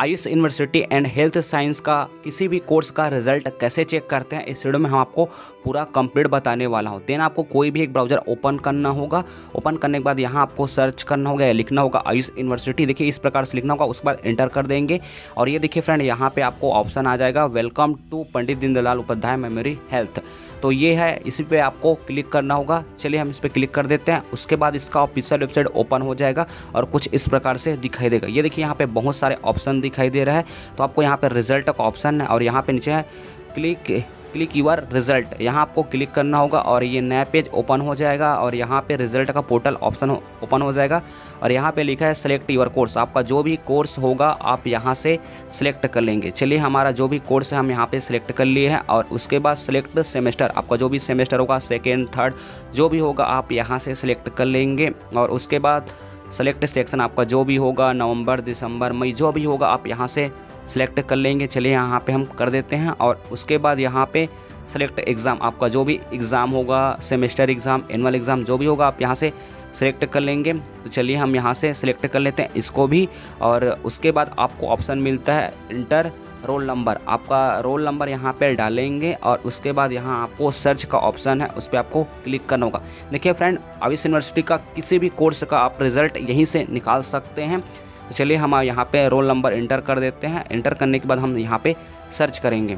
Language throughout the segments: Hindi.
Ayush university and health science का किसी भी कोर्स का रिजल्ट कैसे चेक करते हैं इस वीडियो में हम आपको पूरा कंप्लीट बताने वाला हूं। देन आपको कोई भी एक ब्राउज़र ओपन करना होगा। ओपन करने के बाद यहां आपको सर्च करना होगा या लिखना होगा आयुष यूनिवर्सिटी, देखिए इस प्रकार से लिखना होगा। उसके बाद एंटर कर देंगे और ये देखिए फ्रेंड यहाँ पर आपको ऑप्शन आ जाएगा welcome to Pandit Deendayal Upadhyay memory health, तो ये है, इसी पे आपको क्लिक करना होगा। चलिए हम इस पर क्लिक कर देते हैं। उसके बाद इसका ऑफिशियल वेबसाइट ओपन हो जाएगा और कुछ इस प्रकार से दिखाई देगा। ये देखिए यहाँ पे बहुत सारे ऑप्शन दिखाई दे रहा है, तो आपको यहाँ पे रिजल्ट का ऑप्शन है और यहाँ पे नीचे है क्लिक यूर रिजल्ट, यहाँ आपको क्लिक करना होगा और ये नया पेज ओपन हो जाएगा और यहाँ पे रिजल्ट का पोर्टल ऑप्शन ओपन हो जाएगा और यहाँ पे लिखा है सेलेक्ट यूर कोर्स, आपका जो भी कोर्स होगा आप यहाँ से सिलेक्ट कर लेंगे। चलिए हमारा जो भी कोर्स है हम यहाँ पे सिलेक्ट कर लिए हैं और उसके बाद सेलेक्ट सेमेस्टर, आपका जो भी सेमेस्टर होगा सेकेंड थर्ड जो भी होगा आप यहाँ से सिलेक्ट कर लेंगे और उसके बाद सेलेक्ट सेक्शन आपका जो भी होगा नवंबर दिसंबर मई जो भी होगा आप यहाँ से सेलेक्ट कर लेंगे। चलिए यहाँ पे हम कर देते हैं और उसके बाद यहाँ पे सेलेक्ट एग्ज़ाम, आपका जो भी एग्ज़ाम होगा सेमेस्टर एग्ज़ाम एनुअल एग्ज़ाम जो भी होगा आप यहाँ से सेलेक्ट कर लेंगे। तो चलिए हम यहाँ से सेलेक्ट कर लेते हैं इसको भी और उसके बाद आपको ऑप्शन मिलता है इंटर रोल नंबर, आपका रोल नंबर यहाँ पे डालेंगे और उसके बाद यहाँ आपको सर्च का ऑप्शन है उस पर आपको क्लिक करना होगा। देखिए फ्रेंड आयुष यूनिवर्सिटी का किसी भी कोर्स का आप रिज़ल्ट यहीं से निकाल सकते हैं। तो चलिए हम यहाँ पे रोल नंबर इंटर कर देते हैं। इंटर करने के बाद हम यहाँ पे सर्च करेंगे,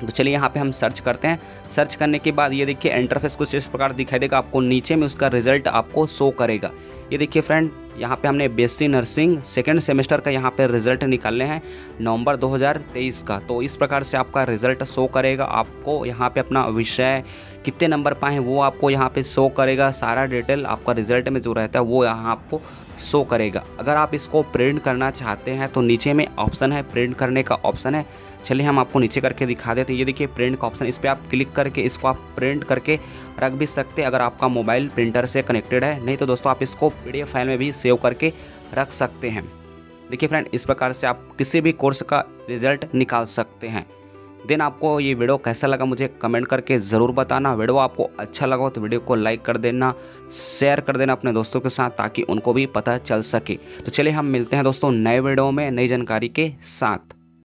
तो चलिए यहाँ पे हम सर्च करते हैं। सर्च करने के बाद ये देखिए इंटरफेस कुछ इस प्रकार दिखाई देगा, आपको नीचे में उसका रिजल्ट आपको शो करेगा। ये देखिए फ्रेंड यहाँ पे हमने बीएससी नर्सिंग सेकेंड सेमेस्टर का यहाँ पे रिजल्ट निकालने हैं नवंबर 2023 का, तो इस प्रकार से आपका रिजल्ट शो करेगा। आपको यहाँ पे अपना विषय कितने नंबर पाए वो आपको यहाँ पे शो करेगा, सारा डिटेल आपका रिजल्ट में जो रहता है वो यहाँ आपको शो करेगा। अगर आप इसको प्रिंट करना चाहते हैं तो नीचे में ऑप्शन है प्रिंट करने का ऑप्शन है, चलिए हम आपको नीचे करके दिखा देते हैं। ये देखिए प्रिंट का ऑप्शन, इस पर आप क्लिक करके इसको आप प्रिंट करके रख भी सकते हैं अगर आपका मोबाइल प्रिंटर से कनेक्टेड है, नहीं तो दोस्तों आप इसको PDF फाइल में भी सेव करके रख सकते हैं। देखिए फ्रेंड इस प्रकार से आप किसी भी कोर्स का रिजल्ट निकाल सकते हैं। देन आपको ये वीडियो कैसा लगा मुझे कमेंट करके ज़रूर बताना। वीडियो आपको अच्छा लगा हो तो वीडियो को लाइक कर देना, शेयर कर देना अपने दोस्तों के साथ ताकि उनको भी पता चल सके। तो चलिए हम मिलते हैं दोस्तों नए वीडियो में नई जानकारी के साथ।